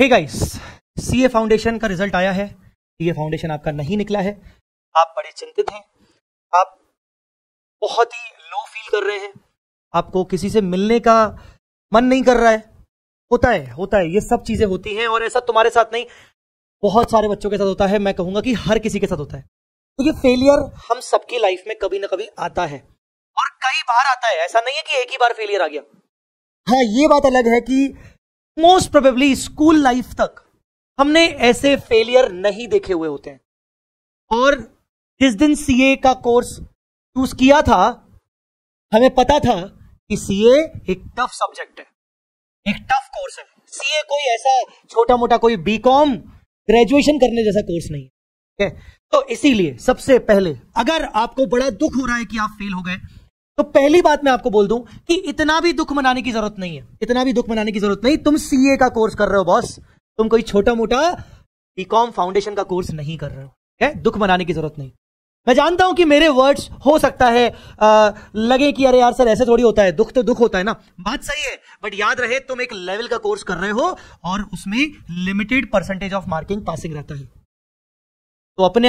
हे guys, CA foundation का result आया है। सीए फाउंडेशन आपका नहीं निकला है, आप बड़े चिंतित हैं, आप बहुत ही लो फील कर रहे हैं, आपको किसी से मिलने का मन नहीं कर रहा है। होता है, ये सब चीजें होती हैं। और ऐसा तुम्हारे साथ नहीं, बहुत सारे बच्चों के साथ होता है। मैं कहूंगा कि हर किसी के साथ होता है। तो ये फेलियर हम सबकी लाइफ में कभी ना कभी आता है और कई बार आता है। ऐसा नहीं है कि एक ही बार फेलियर आ गया। हाँ, ये बात अलग है कि मोस्ट प्रोबेबली स्कूल लाइफ तक हमने ऐसे फेलियर नहीं देखे हुए होते हैं। और जिस दिन सीए का कोर्स चूज किया था, हमें पता था कि सीए एक टफ सब्जेक्ट है, एक टफ कोर्स है। सीए कोई ऐसा छोटा मोटा कोई बीकॉम ग्रेजुएशन करने जैसा कोर्स नहीं है। तो इसीलिए सबसे पहले अगर आपको बड़ा दुख हो रहा है कि आप फेल हो गए, तो पहली बात मैं आपको बोल दूं कि इतना भी दुख मनाने की जरूरत नहीं है, इतना भी दुख मनाने की जरूरत नहीं। तुम सीए का कोर्स कर रहे हो बॉस, तुम कोई छोटा मोटा बीकॉम फाउंडेशन का कोर्स नहीं कर रहे हो। क्या दुख मनाने की जरूरत नहीं। मैं जानता हूं कि मेरे वर्ड्स हो सकता है लगे कि अरे यार सर ऐसे थोड़ी होता है, दुख तो दुख होता है ना। बात सही है, बट याद रहे तुम एक लेवल का कोर्स कर रहे हो और उसमें limited percentage of marking passing रहता है। तो अपने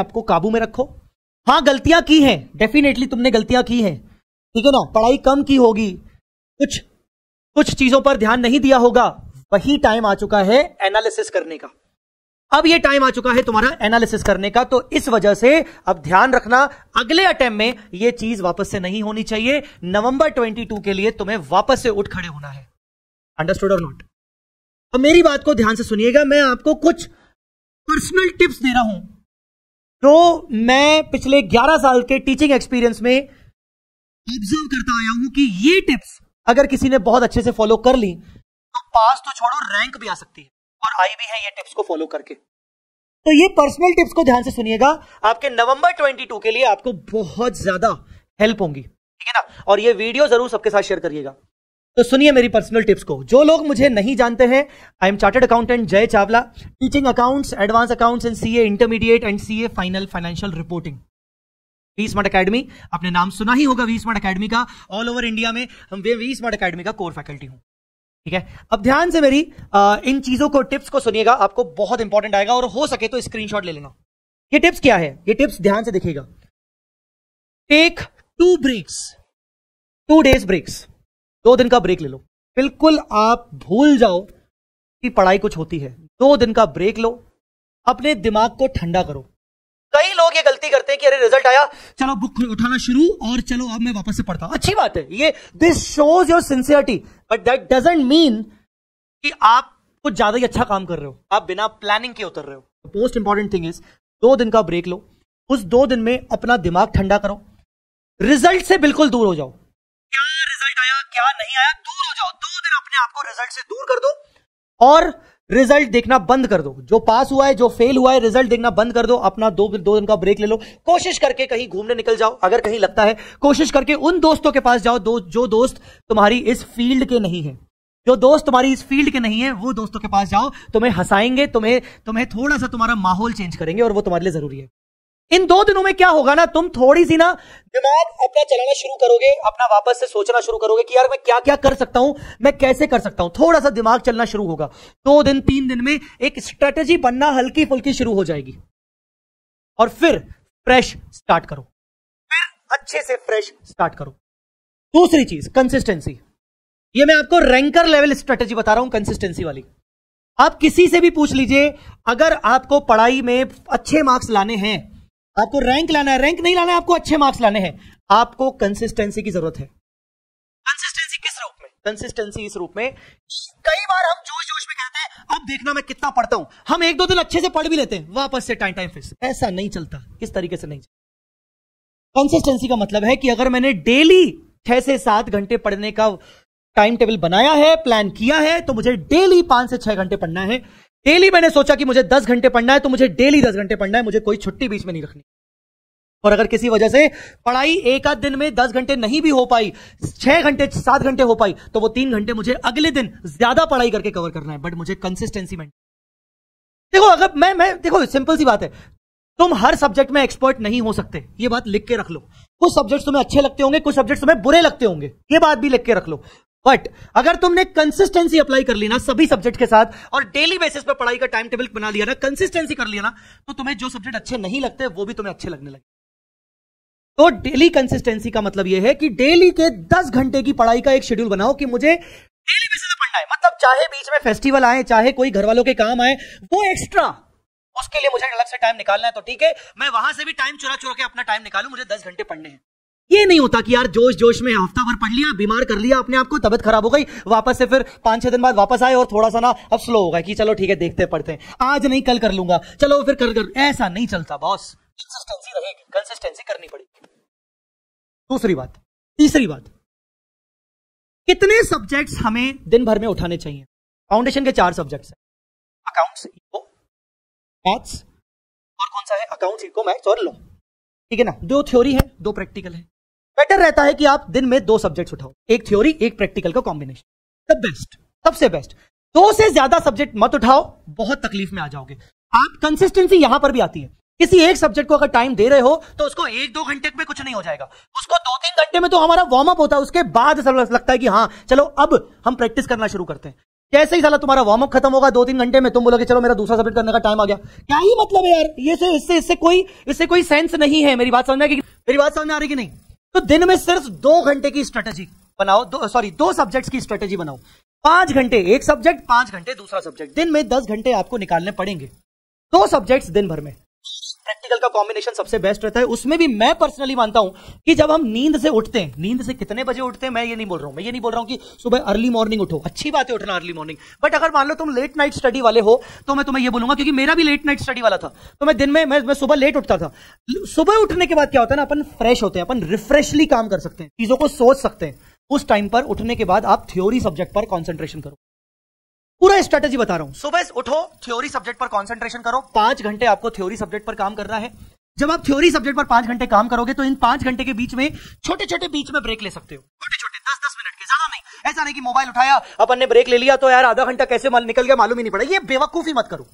आप को काबू में रखो। हाँ, गलतियां की हैं, डेफिनेटली तुमने गलतियां की हैं, ठीक है ना। पढ़ाई कम की होगी, कुछ चीजों पर ध्यान नहीं दिया होगा। वही टाइम आ चुका है एनालिसिस करने का। अब ये टाइम आ चुका है तुम्हारा एनालिसिस करने का। तो इस वजह से अब ध्यान रखना, अगले अटेम्प्ट में ये चीज वापस से नहीं होनी चाहिए। नवंबर 22 के लिए तुम्हें वापस से उठ खड़े होना है। अंडरस्टूड और नॉट। अब मेरी बात को ध्यान से सुनिएगा। मैं आपको कुछ पर्सनल टिप्स दे रहा हूं तो मैं पिछले 11 साल के टीचिंग एक्सपीरियंस में ऑब्जर्व करता आया हूं कि ये टिप्स अगर किसी ने बहुत अच्छे से फॉलो कर ली तो पास तो छोड़ो, रैंक भी आ सकती है और आई भी है ये टिप्स को फॉलो करके। तो ये पर्सनल टिप्स को ध्यान से सुनिएगा, आपके नवंबर 22 के लिए आपको बहुत ज्यादा हेल्प होंगी, ठीक है ना। और ये वीडियो जरूर सबके साथ शेयर करिएगा। तो सुनिए मेरी पर्सनल टिप्स को। जो लोग मुझे नहीं जानते हैं, आई एम चार्टर्ड अकाउंटेंट जय Chawla, teaching accounts, advance accounts and CA intermediate and CA final financial reporting. VSmart academy, आपने नाम सुना ही होगा वीस्मार्ट एकेडमी का। ऑल ओवर इंडिया में हम वीस्मार्ट एकेडमी का कोर फैकल्टी हूं, ठीक है। अब ध्यान से मेरी इन चीजों को, टिप्स को सुनिएगा, आपको बहुत इंपॉर्टेंट आएगा। और हो सके तो स्क्रीनशॉट ले लेना। ये टिप्स क्या है, ये टिप्स ध्यान से देखिएगा। टेक 2 डेज ब्रेक्स, 2 दिन का ब्रेक ले लो। बिल्कुल आप भूल जाओ कि पढ़ाई कुछ होती है। 2 दिन का ब्रेक लो, अपने दिमाग को ठंडा करो। कई लोग ये गलती करते हैं कि अरे रिजल्ट आया, चलो बुक उठाना शुरू और चलो अब मैं वापस से पढ़ता हूं। अच्छी बात है ये, this shows your sincerity, but that doesn't mean कि आप कुछ ज्यादा ही अच्छा काम कर रहे हो। आप बिना प्लानिंग के उतर रहे हो। मोस्ट इंपॉर्टेंट थिंग इज 2 दिन का ब्रेक लो। उस 2 दिन में अपना दिमाग ठंडा करो, रिजल्ट से बिल्कुल दूर हो जाओ। नहीं आया, दूर हो जाओ। 2 दिन अपने आप को रिजल्ट से दूर कर दो और रिजल्ट देखना बंद कर दो। जो पास हुआ है, जो फेल हुआ है, रिजल्ट देखना बंद कर दो। अपना 2 दिन का ब्रेक ले लो। कोशिश करके कहीं घूमने निकल जाओ। अगर कहीं लगता है, कोशिश करके उन दोस्तों के पास जाओ जो दोस्त तुम्हारी इस फील्ड के नहीं है। जो दोस्त तुम्हारी इस फील्ड के नहीं है, वो दोस्तों के पास जाओ। तुम्हें हंसाएंगे, तुम्हें थोड़ा सा तुम्हारा माहौल चेंज करेंगे और वो तुम्हारे लिए जरूरी है। इन 2 दिनों में क्या होगा ना, तुम थोड़ी सी ना दिमाग अपना चलाना शुरू करोगे, अपना वापस से सोचना शुरू करोगे कि यार मैं क्या क्या कर सकता हूं, मैं कैसे कर सकता हूं। थोड़ा सा दिमाग चलना शुरू होगा। 2 दिन 3 दिन में एक स्ट्रेटेजी बनना हल्की फुल्की शुरू हो जाएगी। और फिर फ्रेश स्टार्ट करो, फिर अच्छे से फ्रेश स्टार्ट करो। दूसरी चीज, कंसिस्टेंसी। ये मैं आपको रैंकर लेवल स्ट्रेटेजी बता रहा हूं, कंसिस्टेंसी वाली। आप किसी से भी पूछ लीजिए, अगर आपको पढ़ाई में अच्छे मार्क्स लाने हैं, आपको रैंक लाना है, रैंक नहीं लाना है, आपको अच्छे मार्क्स लाने हैं, आपको कंसिस्टेंसी की जरूरत है। कंसिस्टेंसी किस रूप में? कंसिस्टेंसी इस रूप में, कई बार हम जोश में कहते हैं अब देखना मैं कितना पढ़ता हूं। हम 1-2 दिन अच्छे से पढ़ भी लेते हैं, वापस से टाइम फिक्स। ऐसा नहीं चलता, इस तरीके से नहीं चलता। कंसिस्टेंसी का मतलब है कि अगर मैंने डेली 6 से 7 घंटे पढ़ने का टाइम टेबल बनाया है, प्लान किया है, तो मुझे डेली 5 से 6 घंटे पढ़ना है। डेली मैंने सोचा कि मुझे 10 घंटे पढ़ना है, तो मुझे डेली 10 घंटे पढ़ना है। मुझे कोई छुट्टी बीच में नहीं रखनी। और अगर किसी वजह से पढ़ाई एक आध दिन में 10 घंटे नहीं भी हो पाई, 6 घंटे 7 घंटे हो पाई, तो वो 3 घंटे मुझे अगले दिन ज्यादा पढ़ाई करके कवर करना है। बट मुझे कंसिस्टेंसी में देखो, अगर मैं देखो सिंपल सी बात है, तुम हर सब्जेक्ट में एक्सपर्ट नहीं हो सकते। ये बात लिख के रख लो। कुछ सब्जेक्ट्स तुम्हें अच्छे लगते होंगे, कुछ सब्जेक्ट्स तुम्हें बुरे लगते होंगे, ये बात भी लिख के रख लो। बट अगर तुमने कंसिस्टेंसी अप्लाई कर ली ना सभी सब्जेक्ट के साथ और डेली बेसिस पर पढ़ाई का टाइम टेबल बना लिया ना, कंसिस्टेंसी कर लिया ना, तो तुम्हें जो सब्जेक्ट अच्छे नहीं लगते वो भी तुम्हें अच्छे लगने लगे। तो डेली कंसिस्टेंसी का मतलब यह है कि डेली के 10 घंटे की पढ़ाई का एक शेड्यूल बनाओ कि मुझे डेली बेसिस पे पढ़ना है। मतलब चाहे बीच में फेस्टिवल आए, चाहे कोई घर वालों के काम आए, वो एक्स्ट्रा उसके लिए मुझे अलग से टाइम निकालना है, तो ठीक है मैं वहां से भी टाइम चुरा के अपना टाइम निकालू, मुझे 10 घंटे पढ़ने हैं। ये नहीं होता कि यार जोश में हफ्ता भर पढ़ लिया, बीमार कर लिया अपने आप को, तबियत खराब हो गई, वापस से फिर 5-6 दिन बाद वापस आए और थोड़ा सा ना अब स्लो होगा कि चलो ठीक है देखते पढ़ते हैं, आज नहीं कल कर लूंगा, चलो फिर कर, ऐसा नहीं चलता बॉस। कंसिस्टेंसी रहेगी, कंसिस्टेंसी करनी पड़ेगी। दूसरी बात, तीसरी बात, कितने सब्जेक्ट्स हमें दिन भर में उठाने चाहिए? फाउंडेशन के 4 सब्जेक्ट्स हैं, अकाउंट्स, इको, मैथ्स और कौन सा है, अकाउंट्स, इको, मैथ्स और लॉ, ठीक है ना। 2 थ्योरी है, 2 प्रैक्टिकल है। बेटर रहता है कि आप दिन में 2 सब्जेक्ट्स उठाओ, एक थ्योरी एक प्रैक्टिकल का कॉम्बिनेशन, द बेस्ट, सबसे बेस्ट। 2 से ज्यादा सब्जेक्ट मत उठाओ, बहुत तकलीफ में आ जाओगे आप। कंसिस्टेंसी यहां पर भी आती है, किसी एक सब्जेक्ट को अगर टाइम दे रहे हो तो उसको 1-2 घंटे में कुछ नहीं हो जाएगा, उसको 2-3 घंटे में तो हमारा वार्म अप होता है, उसके बाद साला लगता है कि हाँ चलो अब हम प्रैक्टिस करना शुरू करते हैं। जैसे ही साला तुम्हारा वार्म अप खत्म होगा 2-3 घंटे में, तुम बोलोगे चलो मेरा दूसरा सब्जेक्ट करने का टाइम आ गया। क्या ही मतलब है यार, ये इससे कोई सेंस नहीं है। मेरी बात समझ में आ रही कि नहीं? तो दिन में सिर्फ 2 घंटे की स्ट्रेटेजी बनाओ, 2 सब्जेक्ट्स की स्ट्रेटेजी बनाओ। 5 घंटे एक सब्जेक्ट, 5 घंटे दूसरा सब्जेक्ट, दिन में 10 घंटे आपको निकालने पड़ेंगे। 2 सब्जेक्ट्स दिन भर में, प्रैक्टिकल का कॉम्बिनेशन सबसे बेस्ट रहता है। उसमें भी मैं पर्सनली मानता हूं कि जब हम नींद से उठते हैं, नींद से कितने बजे उठते हैं मैं ये नहीं बोल रहा हूं कि सुबह अर्ली मॉर्निंग उठो, अच्छी बात है उठना अर्ली मॉर्निंग, बट अगर मान लो तुम लेट नाइट स्टडी वाले हो तो मैं तुम्हें ये बोलूंगा, क्योंकि मेरा भी लेट नाइट स्टडी वाला था, तो मैं दिन में मैं सुबह लेट उठता था। सुबह उठने के बाद क्या होता है ना, अपन फ्रेश होते हैं, अपन रिफ्रेशली काम कर सकते हैं, चीजों को सोच सकते हैं। उस टाइम पर उठने के बाद आप थ्योरी सब्जेक्ट पर कॉन्सेंट्रेशन करो, पूरा स्ट्रेटेजी बता रहा हूं। सुबह उठो, थ्योरी सब्जेक्ट पर कंसंट्रेशन करो, 5 घंटे आपको थ्योरी सब्जेक्ट पर काम करना है। जब आप थ्योरी सब्जेक्ट पर 5 घंटे काम करोगे तो इन 5 घंटे के बीच में छोटे-छोटे बीच में ब्रेक ले सकते हो, छोटे-छोटे 10-10 मिनट के, ज्यादा नहीं। ऐसा नहीं कि मोबाइल उठाया अपन ने ब्रेक ले लिया तो यार आधा घंटा कैसे निकल गया मालूम ही नहीं पड़ा। ये बेवकूफी मत करो,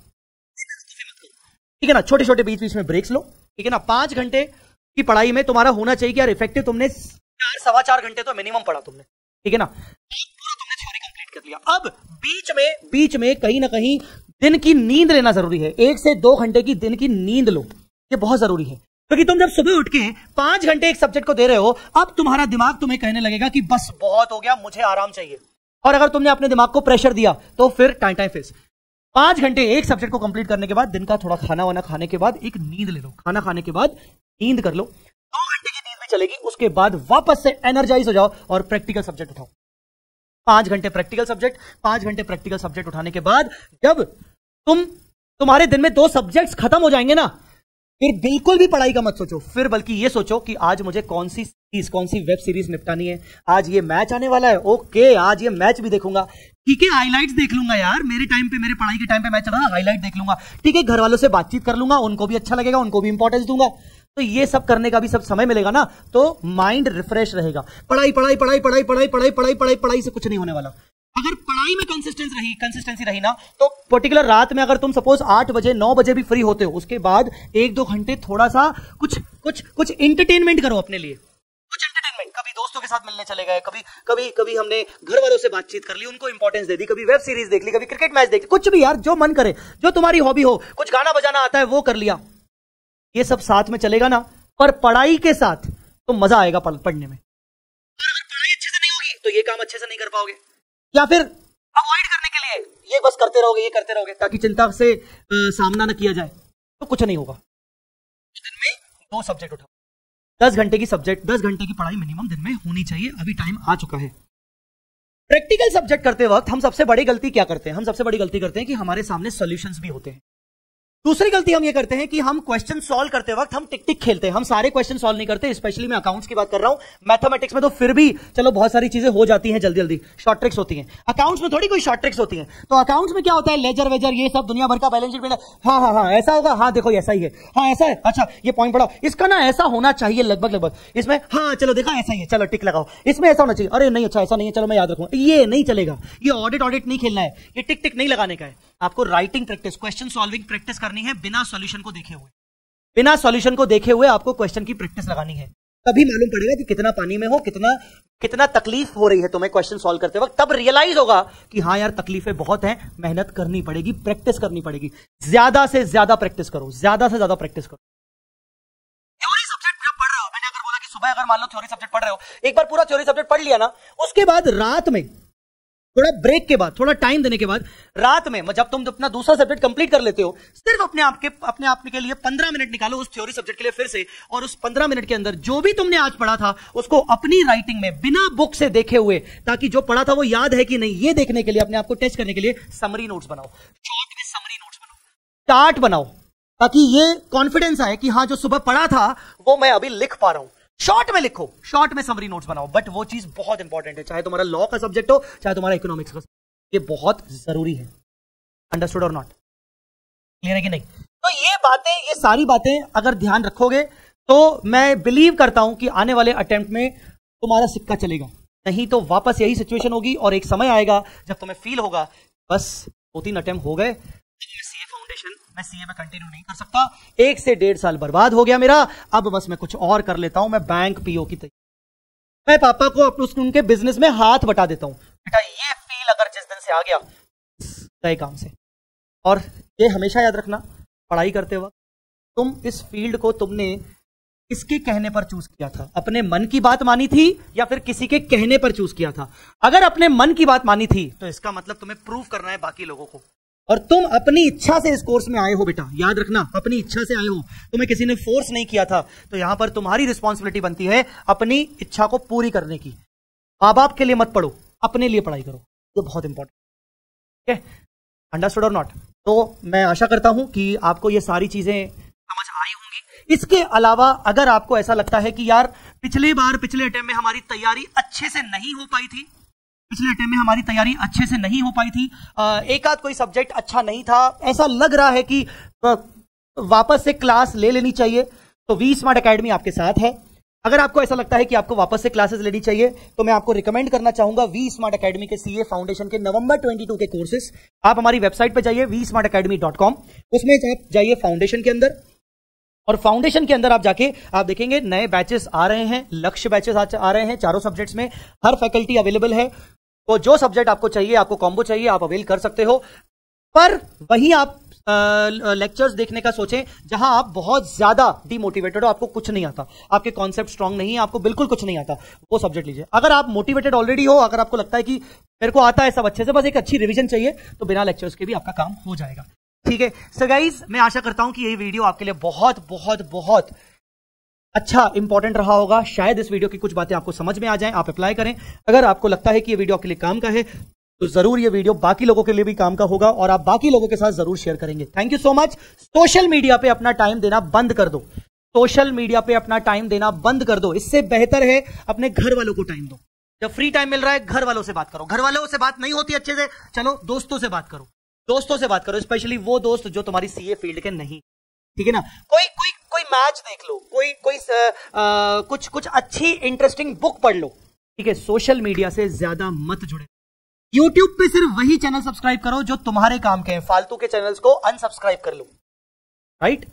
ठीक है ना। छोटे-छोटे बीच-बीच में ब्रेक्स लो, ठीक है ना। 5 घंटे की पढ़ाई में तुम्हारा होना चाहिए कि यार इफेक्टिव तुमने 4-4.25 घंटे तो मिनिमम पढ़ा तुमने, ठीक है ना। कर लिया। अब बीच में कहीं ना कहीं दिन की नींद लेना जरूरी है। 1 से 2 घंटे की दिन की नींद लो, ये बहुत जरूरी है, क्योंकि तुम जब सुबह उठ के 5 घंटे एक सब्जेक्ट को दे रहे हो, अब तुम्हारा दिमाग तुम्हें कहने लगेगा कि बस बहुत हो गया, मुझे आराम चाहिए। और अगर तुमने अपने दिमाग को प्रेशर दिया तो फिर टाइम फेस। 5 घंटे एक सब्जेक्ट को कंप्लीट करने के बाद दिन का थोड़ा खाना वाना खाने के बाद एक नींद ले लो, खाना खाने के बाद नींद कर लो, 2 घंटे की नींद भी चलेगी। उसके बाद वापस से एनर्जाइज हो जाओ और प्रैक्टिकल सब्जेक्ट उठाओ। 5 घंटे प्रैक्टिकल सब्जेक्ट उठाने के बाद जब तुम्हारे दिन में 2 सब्जेक्ट्स खत्म हो जाएंगे ना, फिर बिल्कुल भी पढ़ाई का मत सोचो, फिर बल्कि ये सोचो कि आज मुझे कौन सी वेब सीरीज निपटानी है, आज ये मैच आने वाला है, ओके आज ये मैच भी देखूंगा, ठीक है हाईलाइट्स देख लूंगा, यार मेरे टाइम पे मेरे पढ़ाई के टाइम पे मैच चला हाईलाइट देख लूंगा, ठीक है घर वालों से बातचीत कर लूंगा, उनको भी अच्छा लगेगा, उनको भी इंपॉर्टेंस दूंगा। तो ये सब करने का भी सब समय मिलेगा ना, तो माइंड रिफ्रेश रहेगा। पढ़ाई से कुछ नहीं होने वाला। अगर पढ़ाई में कंसिस्टेंसी रही ना, तो पर्टिकुलर रात में अगर तुम सपोज 8-9 बजे भी फ्री होते हो, उसके बाद 1-2 घंटे थोड़ा सा कुछ एंटरटेनमेंट करो अपने लिए, कुछ एंटरटेनमेंट। कभी दोस्तों के साथ मिलने चले गए, कभी हमने घर वालों से बातचीत कर ली, उनको इंपॉर्टेंस दे दी, कभी वेब सीरीज देख ली, कभी क्रिकेट मैच देख ली, कुछ भी यार जो मन करे, जो तुम्हारी हॉबी हो, कुछ गाना बजाना आता है वो कर लिया, ये सब साथ में चलेगा ना। पर पढ़ाई के साथ तो मजा आएगा पढ़ने में, और अगर पढ़ाई अच्छे से नहीं होगी तो ये काम अच्छे से नहीं कर पाओगे, या फिर अवॉइड करने के लिए ये बस करते रहोगे ताकि चिंता से सामना ना किया जाए, तो कुछ नहीं होगा। दिन में 2 सब्जेक्ट उठाओ, 10 घंटे की पढ़ाई मिनिमम दिन में होनी चाहिए। अभी टाइम आ चुका है। प्रैक्टिकल सब्जेक्ट करते वक्त हम सबसे बड़ी गलती करते हैं कि हमारे सामने सॉल्यूशंस भी होते हैं। दूसरी गलती हम ये करते हैं कि हम क्वेश्चन सॉल्व करते वक्त हम टिक टिक खेलते हैं, हम सारे क्वेश्चन सॉल्व नहीं करते। स्पेशली मैं अकाउंट्स की बात कर रहा हूं, मैथमेटिक्स में तो फिर भी चलो बहुत सारी चीजें हो जाती हैं जल्दी, शॉर्ट ट्रिक्स होती हैं। अकाउंट्स में थोड़ी कोई शॉर्ट ट्रिक्स होती है। तो अकाउंट्स में क्या होता है, लेजर वेजर ये सब, दुनिया भर का बैलेंस शीट, हाँ ऐसा होगा, हाँ देखो ऐसा ही है, हाँ ऐसा है, अच्छा ये पॉइंट पढ़ाओ, इसका ना ऐसा होना चाहिए लगभग, इसमें हाँ चलो देखा ऐसा ही है, चलो टिक लगाओ, इसमें ऐसा होना चाहिए, अरे नहीं अच्छा ऐसा नहीं है, चलो मैं याद रखूंगा। ये नहीं चलेगा, ये ऑडिट नहीं खेलना है, ये टिक टिक नहीं लगाने का है। आपको writing practice, question solving practice करनी है बिना सॉल्यूशन को देखे हुए आपको क्वेश्चन की प्रैक्टिस लगानी है। तभी मालूम पड़ेगा कि कितना पानी में हो, कितना तकलीफ हो रही है तुम्हें क्वेश्चन सॉल्व करते वक्त। तब रियलाइज होगा कि हाँ यार तकलीफें बहुत हैं, मेहनत करनी पड़ेगी, प्रैक्टिस करनी पड़ेगी, ज्यादा से ज्यादा प्रैक्टिस करो, ज्यादा से ज्यादा प्रैक्टिस करो। थ्योरी सब्जेक्ट जब पढ़ रहे हो, मैंने अगर बोला कि सुबह अगर मान लो थ्योरी सब्जेक्ट पढ़ रहे हो, एक बार पूरा थ्योरी सब्जेक्ट पढ़ लिया ना, उसके बाद रात में थोड़ा ब्रेक के बाद, थोड़ा टाइम देने के बाद रात में जब तुम अपना दूसरा सब्जेक्ट कंप्लीट कर लेते हो, सिर्फ अपने आप के लिए 15 मिनट निकालो उस थ्योरी सब्जेक्ट के लिए फिर से, और उस 15 मिनट के अंदर जो भी तुमने आज पढ़ा था उसको अपनी राइटिंग में बिना बुक से देखे हुए, ताकि जो पढ़ा था वो याद है कि नहीं ये देखने के लिए, अपने आप को टेस्ट करने के लिए समरी नोट्स बनाओ, शॉर्ट में समरी नोट्स बनाओ, चार्ट बनाओ, ताकि ये कॉन्फिडेंस आए कि हाँ जो सुबह पढ़ा था वो मैं अभी लिख पा रहा हूं। शॉर्ट में लिखो, शॉर्ट में समरी नोट्स बनाओ, बट वो चीज बहुत इंपॉर्टेंट है, चाहे तुम्हारा लॉ का सब्जेक्ट हो, चाहे तुम्हारा इकोनॉमिक्स का, ये बहुत जरूरी है। अंडरस्टूड और नॉट? क्लियर है कि नहीं? तो ये बातें, ये सारी बातें अगर ध्यान रखोगे तो मैं बिलीव करता हूं कि आने वाले अटेम्प्ट में तुम्हारा सिक्का चलेगा, नहीं तो वापस यही सिचुएशन होगी और एक समय आएगा जब तुम्हें फील होगा बस 2-3 अटेम्प्ट हो गए, मैं सीए में कंटिन्यू नहीं कर सकता, 1 से 1.5 साल बर्बाद हो गया मेरा, अब बस मैं कुछ और कर लेता हूं, मैं बैंक पीओ की तैयारी, मैं पापा को अपने उनके बिजनेस में हाथ बटा देता हूं। बेटा ये फील अगर जिस दिन से आ गया तय काम से, और ये हमेशा याद रखना, पढ़ाई करते वक्त तुम इस फील्ड को तुमने किसके कहने पर चूज किया था, अपने मन की बात मानी थी या फिर किसी के कहने पर चूज किया था? अगर अपने मन की बात मानी थी तो इसका मतलब तुम्हें प्रूव करना है बाकी लोगों को, और तुम अपनी इच्छा से इस कोर्स में आए हो बेटा, याद रखना अपनी इच्छा से आए हो, तुम्हें किसी ने फोर्स नहीं किया था, तो यहां पर तुम्हारी रिस्पॉन्सिबिलिटी बनती है अपनी इच्छा को पूरी करने की। माँ बाप के लिए मत पढ़ो, अपने लिए पढ़ाई करो, ये बहुत इंपॉर्टेंट है। अंडरस्टूड और नॉट? तो मैं आशा करता हूं कि आपको ये सारी चीजें समझ आई होंगी। इसके अलावा अगर आपको ऐसा लगता है कि यार पिछले अटेम्प्ट में हमारी तैयारी अच्छे से नहीं हो पाई थी, एक आध कोई सब्जेक्ट अच्छा नहीं था, ऐसा लग रहा है कि वापस से क्लास ले लेनी चाहिए, तो वी स्मार्ट एकेडमी आपके साथ है। अगर आपको ऐसा लगता है कि आपको वापस से क्लासेस लेनी चाहिए तो मैं आपको रिकमेंड करना चाहूंगा वी स्मार्ट एकेडमी के सीए फाउंडेशन के नवंबर 22 के कोर्सेस। आप हमारी वेबसाइट पर जाइए vsmartacademy.com, उसमें आप जाइए फाउंडेशन के अंदर, और फाउंडेशन के अंदर आप जाके आप देखेंगे नए बैचेस आ रहे हैं, लक्ष्य बैचेस आ रहे हैं, चारों सब्जेक्ट्स में हर फैकल्टी अवेलेबल है, तो जो सब्जेक्ट आपको चाहिए, आपको कॉम्बो चाहिए, आप अवेल कर सकते हो। पर वहीं आप लेक्चर्स देखने का सोचें जहां आप बहुत ज्यादा डिमोटिवेटेड हो, आपको कुछ नहीं आता, आपके कॉन्सेप्ट स्ट्रांग नहीं है, आपको बिल्कुल कुछ नहीं आता, वो सब्जेक्ट लीजिए। अगर आप मोटिवेटेड ऑलरेडी हो, अगर आपको लगता है कि मेरे को आता है सब अच्छे से, बस एक अच्छी रिविजन चाहिए, तो बिना लेक्चर्स के भी आपका काम हो जाएगा। ठीक है सर गाइज, मैं आशा करता हूं कि यही वीडियो आपके लिए बहुत बहुत बहुत अच्छा इंपॉर्टेंट रहा होगा। शायद इस वीडियो की कुछ बातें आपको समझ में आ जाएं, आप अप्लाई करें। अगर आपको लगता है कि ये वीडियो आपके लिए काम का है तो जरूर ये वीडियो बाकी लोगों के लिए भी काम का होगा और आप बाकी लोगों के साथ जरूर शेयर करेंगे। Thank you so much. Social media पे अपना टाइम देना बंद कर दो, सोशल मीडिया पे अपना टाइम देना बंद कर दो, इससे बेहतर है अपने घर वालों को टाइम दो। जब फ्री टाइम मिल रहा है घर वालों से बात करो, घर वालों से बात नहीं होती अच्छे से, चलो दोस्तों से बात करो, स्पेशली वो दोस्त जो तुम्हारी सीए फील्ड के नहीं, ठीक है ना। कोई मैच देख लो, कुछ अच्छी इंटरेस्टिंग बुक पढ़ लो, ठीक है। सोशल मीडिया से ज्यादा मत जुड़े। यूट्यूब पे सिर्फ वही चैनल सब्सक्राइब करो जो तुम्हारे काम के हैं, फालतू के चैनल्स को अनसब्सक्राइब कर लो, राइट।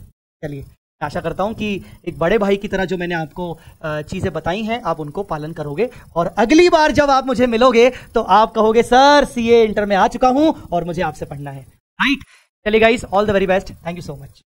चलिए आशा करता हूं कि एक बड़े भाई की तरह जो मैंने आपको चीजें बताई हैं आप उनको पालन करोगे, और अगली बार जब आप मुझे मिलोगे तो आप कहोगे सर सीए इंटर में आ चुका हूं और मुझे आपसे पढ़ना है, राइट। चलिए guys, all the very best, thank you so much.